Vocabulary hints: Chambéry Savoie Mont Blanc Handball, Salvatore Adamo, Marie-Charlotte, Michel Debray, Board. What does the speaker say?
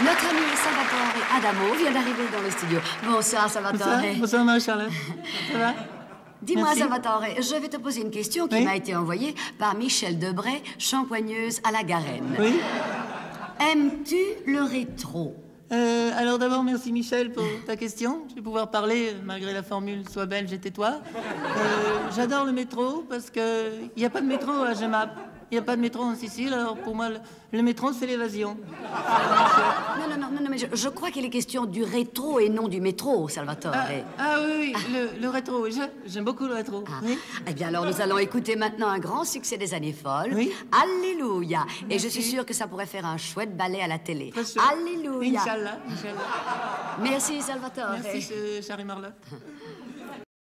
Notre ami Salvatore Adamo vient d'arriver dans le studio. Bonsoir, Salvatore. Bonsoir, Marie-Charlotte. Ça va? Dis-moi, Salvatore, je vais te poser une question qui m'a été envoyée par Michel Debray, champoigneuse à la Garenne. Oui. Aimes-tu le rétro? Alors d'abord, merci Michel pour ta question. Je vais pouvoir parler, malgré la formule « Sois belge et tais-toi ». J'adore le métro parce qu'il n'y a pas de métro à Gemap. Il n'y a pas de métro en Sicile, alors pour moi, le métro, c'est l'évasion. Non, mais je crois qu'il est question du rétro et non du métro, Salvatore. Le rétro, j'aime beaucoup le rétro. Eh bien, alors, nous allons écouter maintenant un grand succès des années folles. Oui. Alléluia. Merci. Et je suis sûre que ça pourrait faire un chouette ballet à la télé. Alléluia. Inch'Allah. Merci, Salvatore. Merci, Charlie Marlotte.